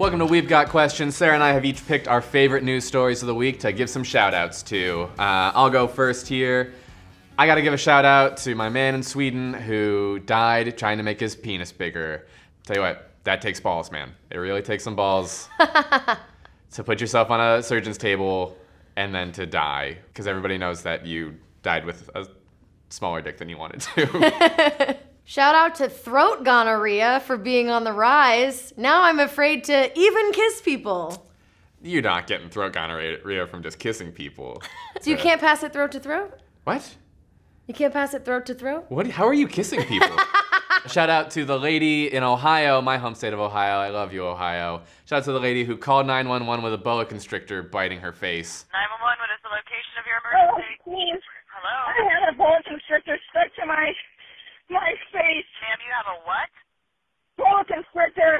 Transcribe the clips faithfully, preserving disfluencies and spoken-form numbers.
Welcome to We've Got Questions. Sarah and I have each picked our favorite news stories of the week to give some shout outs to. Uh, I'll go first here. I gotta give a shout out to my man in Sweden who died trying to make his penis bigger. Tell you what, that takes balls, man. It really takes some balls to put yourself on a surgeon's table and then to die, because everybody knows that you died with a smaller dick than you wanted to. Shout out to throat gonorrhea for being on the rise. Now I'm afraid to even kiss people. You're not getting throat gonorrhea from just kissing people. So you can't pass it throat to throat? What? You can't pass it throat to throat? What? How are you kissing people? Shout out to the lady in Ohio, my home state of Ohio. I love you, Ohio. Shout out to the lady who called nine one one with a boa constrictor biting her face. nine one one, what is the location of your emergency? Oh, please. Hello? I have a boa constrictor stuck to my my face. Ma'am, you have a what? Boa constrictor.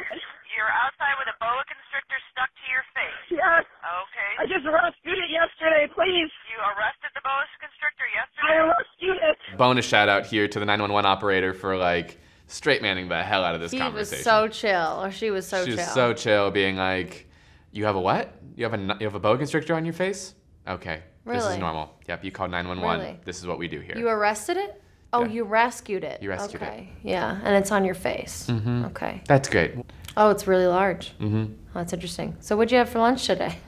You're outside with a boa constrictor stuck to your face? Yes. Okay. I just rescued it yesterday, please. You arrested the boa constrictor yesterday? I rescued it. Bonus shout out here to the nine one one operator for, like, straight manning the hell out of this he conversation. He was so chill, or she was so she chill. She was so chill, being like, "You have a what? You have a you have a boa constrictor on your face? Okay, really? This is normal. Yep, you called nine one one. Really? This is what we do here." You arrested it? Oh, yeah. You rescued it. You rescued okay. it. Yeah, and it's on your face. Mm-hmm. Okay. That's great. Oh, it's really large. Mm-hmm. That's interesting. So, what'd you have for lunch today?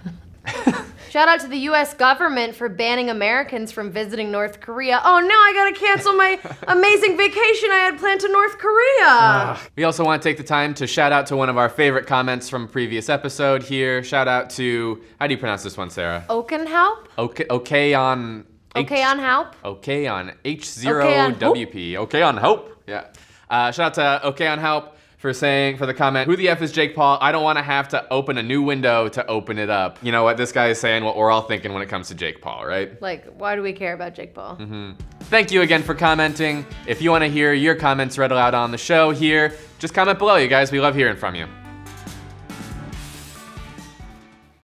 Shout out to the U S government for banning Americans from visiting North Korea. Oh no, I gotta cancel my amazing vacation I had planned to North Korea. Uh, we also wanna take the time to shout out to one of our favorite comments from a previous episode here. Shout out to, how do you pronounce this one, Sarah? Okenhelp? Okay, okay on... H okay on help? Okay on H zero W P. Okay on help, yeah. Uh, shout out to Okay on help for saying, for the comment, "Who the F is Jake Paul? I don't wanna have to open a new window to open it up." You know what, this guy is saying what we're all thinking when it comes to Jake Paul, right? Like, why do we care about Jake Paul? Mm-hmm. Thank you again for commenting. If you wanna hear your comments read aloud on the show here, just comment below, you guys, we love hearing from you.